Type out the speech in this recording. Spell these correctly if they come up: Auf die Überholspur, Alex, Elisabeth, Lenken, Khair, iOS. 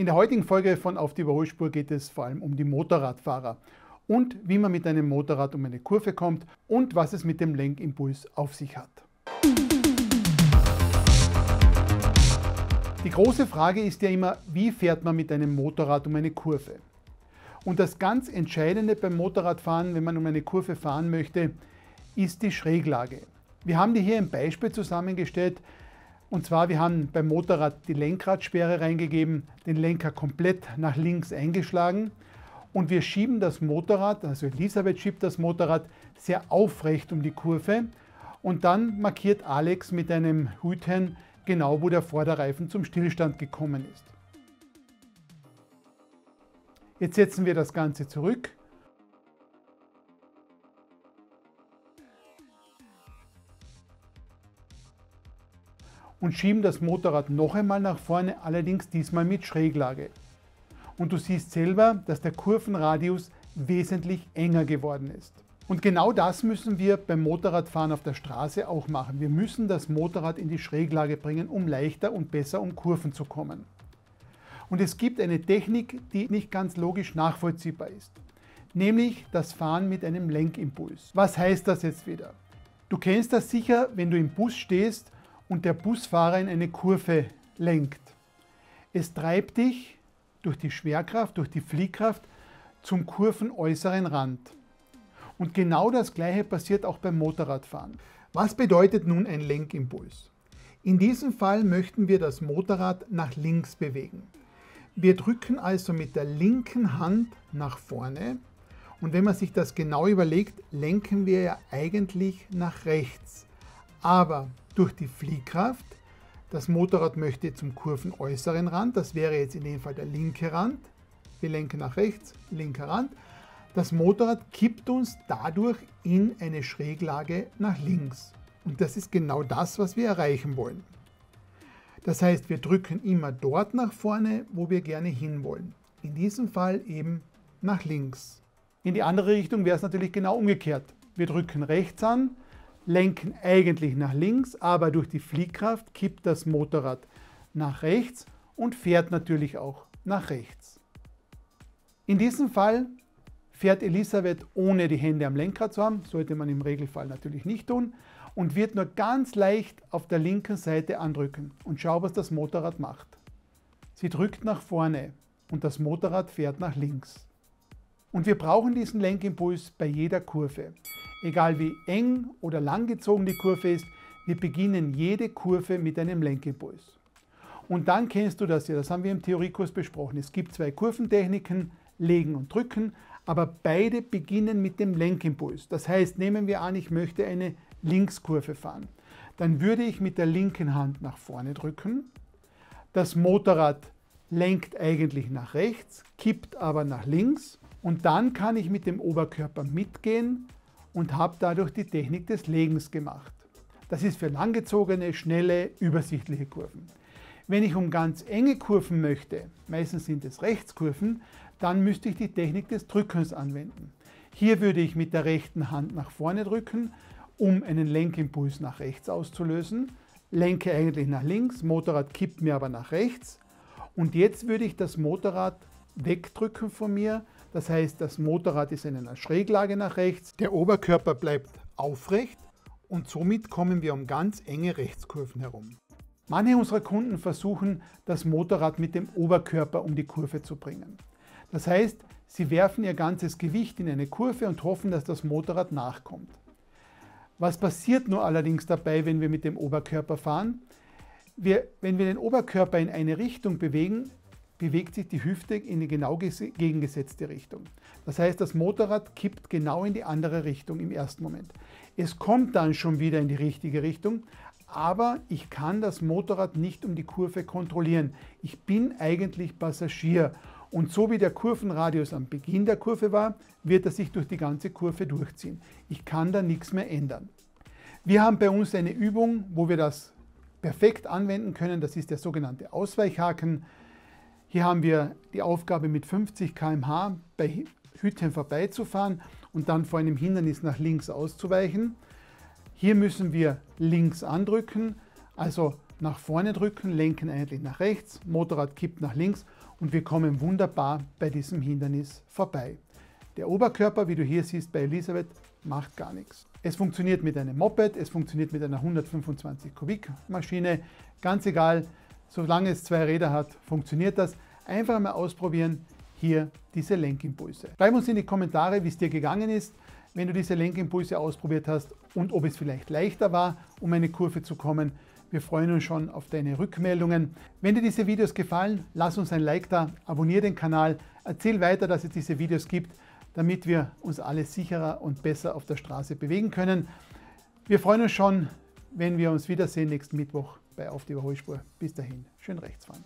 In der heutigen Folge von Auf die Überholspur geht es vor allem um die Motorradfahrer und wie man mit einem Motorrad um eine Kurve kommt und was es mit dem Lenkimpuls auf sich hat. Die große Frage ist ja immer, wie fährt man mit einem Motorrad um eine Kurve? Und das ganz Entscheidende beim Motorradfahren, wenn man um eine Kurve fahren möchte, ist die Schräglage. Wir haben die hier im Beispiel zusammengestellt. Und zwar, wir haben beim Motorrad die Lenkradsperre reingegeben, den Lenker komplett nach links eingeschlagen und wir schieben das Motorrad, also Elisabeth schiebt das Motorrad sehr aufrecht um die Kurve und dann markiert Alex mit einem Hütchen genau, wo der Vorderreifen zum Stillstand gekommen ist. Jetzt setzen wir das Ganze zurück. Und schieben das Motorrad noch einmal nach vorne, allerdings diesmal mit Schräglage. Und du siehst selber, dass der Kurvenradius wesentlich enger geworden ist. Und genau das müssen wir beim Motorradfahren auf der Straße auch machen. Wir müssen das Motorrad in die Schräglage bringen, um leichter und besser um Kurven zu kommen. Und es gibt eine Technik, die nicht ganz logisch nachvollziehbar ist. Nämlich das Fahren mit einem Lenkimpuls. Was heißt das jetzt wieder? Du kennst das sicher, wenn du im Bus stehst und der Busfahrer in eine Kurve lenkt. Es treibt dich durch die Schwerkraft, durch die Fliehkraft zum kurvenäußeren Rand. Und genau das Gleiche passiert auch beim Motorradfahren. Was bedeutet nun ein Lenkimpuls? In diesem Fall möchten wir das Motorrad nach links bewegen. Wir drücken also mit der linken Hand nach vorne und wenn man sich das genau überlegt, lenken wir ja eigentlich nach rechts. Aber durch die Fliehkraft, das Motorrad möchte zum kurvenäußeren Rand, das wäre jetzt in dem Fall der linke Rand, wir lenken nach rechts, linker Rand, das Motorrad kippt uns dadurch in eine Schräglage nach links. Und das ist genau das, was wir erreichen wollen. Das heißt, wir drücken immer dort nach vorne, wo wir gerne hinwollen. In diesem Fall eben nach links. In die andere Richtung wäre es natürlich genau umgekehrt. Wir drücken rechts an, lenken eigentlich nach links, aber durch die Fliehkraft kippt das Motorrad nach rechts und fährt natürlich auch nach rechts. In diesem Fall fährt Elisabeth ohne die Hände am Lenkrad zu haben, sollte man im Regelfall natürlich nicht tun, und wird nur ganz leicht auf der linken Seite andrücken. Und schau, was das Motorrad macht. Sie drückt nach vorne und das Motorrad fährt nach links. Und wir brauchen diesen Lenkimpuls bei jeder Kurve. Egal wie eng oder langgezogen die Kurve ist, wir beginnen jede Kurve mit einem Lenkimpuls. Und dann kennst du das ja, das haben wir im Theoriekurs besprochen. Es gibt zwei Kurventechniken, legen und drücken, aber beide beginnen mit dem Lenkimpuls. Das heißt, nehmen wir an, ich möchte eine Linkskurve fahren. Dann würde ich mit der linken Hand nach vorne drücken. Das Motorrad lenkt eigentlich nach rechts, kippt aber nach links. Und dann kann ich mit dem Oberkörper mitgehen und habe dadurch die Technik des Legens gemacht. Das ist für langgezogene, schnelle, übersichtliche Kurven. Wenn ich um ganz enge Kurven möchte, meistens sind es Rechtskurven, dann müsste ich die Technik des Drückens anwenden. Hier würde ich mit der rechten Hand nach vorne drücken, um einen Lenkimpuls nach rechts auszulösen. Lenke eigentlich nach links, Motorrad kippt mir aber nach rechts. Und jetzt würde ich das Motorrad wegdrücken von mir. Das heißt, das Motorrad ist in einer Schräglage nach rechts, der Oberkörper bleibt aufrecht und somit kommen wir um ganz enge Rechtskurven herum. Manche unserer Kunden versuchen, das Motorrad mit dem Oberkörper um die Kurve zu bringen. Das heißt, sie werfen ihr ganzes Gewicht in eine Kurve und hoffen, dass das Motorrad nachkommt. Was passiert nur allerdings dabei, wenn wir mit dem Oberkörper fahren? Wenn wir den Oberkörper in eine Richtung bewegen, bewegt sich die Hüfte in die genau gegengesetzte Richtung. Das heißt, das Motorrad kippt genau in die andere Richtung im ersten Moment. Es kommt dann schon wieder in die richtige Richtung, aber ich kann das Motorrad nicht um die Kurve kontrollieren. Ich bin eigentlich Passagier und so wie der Kurvenradius am Beginn der Kurve war, wird er sich durch die ganze Kurve durchziehen. Ich kann da nichts mehr ändern. Wir haben bei uns eine Übung, wo wir das perfekt anwenden können. Das ist der sogenannte Ausweichhaken. Hier haben wir die Aufgabe, mit 50 km/h bei Hütten vorbeizufahren und dann vor einem Hindernis nach links auszuweichen. Hier müssen wir links andrücken, also nach vorne drücken, Lenken eigentlich nach rechts, Motorrad kippt nach links und wir kommen wunderbar bei diesem Hindernis vorbei. Der Oberkörper, wie du hier siehst bei Elisabeth, macht gar nichts. Es funktioniert mit einem Moped, es funktioniert mit einer 125 Kubik Maschine, ganz egal, solange es zwei Räder hat, funktioniert das. Einfach mal ausprobieren, hier diese Lenkimpulse. Schreib uns in die Kommentare, wie es dir gegangen ist, wenn du diese Lenkimpulse ausprobiert hast und ob es vielleicht leichter war, um eine Kurve zu kommen. Wir freuen uns schon auf deine Rückmeldungen. Wenn dir diese Videos gefallen, lass uns ein Like da, abonniere den Kanal, erzähl weiter, dass es diese Videos gibt, damit wir uns alle sicherer und besser auf der Straße bewegen können. Wir freuen uns schon, wenn wir uns wiedersehen nächsten Mittwoch bei Auf die Überholspur. Bis dahin, schön rechts fahren.